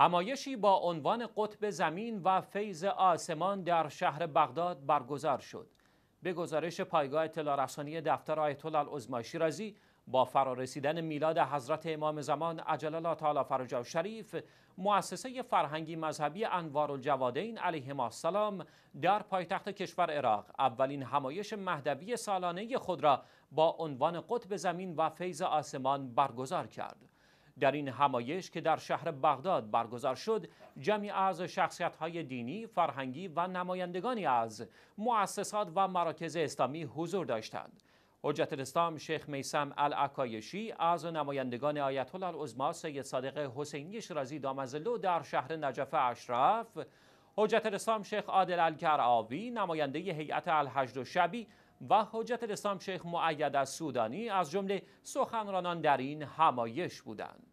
همایشی با عنوان قطب زمین و فیض آسمان در شهر بغداد برگزار شد. به گزارش پایگاه اطلاع رسانی دفتر آیت الله العظمی شیرازی، با فرارسیدن میلاد حضرت امام زمان عجل الله تعالی فرجه شریف، مؤسسه فرهنگی مذهبی انوار الجوادین علیهما السلام در پایتخت کشور عراق اولین همایش مهدوی سالانه خود را با عنوان قطب زمین و فیض آسمان برگزار کرد. در این همایش که در شهر بغداد برگزار شد، جمعی از شخصیت‌های دینی، فرهنگی و نمایندگانی از مؤسسات و مراکز اسلامی حضور داشتند. حجت الاسلام شیخ میثم العکایشی از نمایندگان آیت الله العظمی سید صادق حسینی شیرازی دامظلو در شهر نجف اشرف، حجت الاسلام شیخ عادل الکرعاوی نماینده هیئت الحشد الشعبی و حجت الاسلام شیخ مؤید السودانی از جمله سخنرانان در این همایش بودند.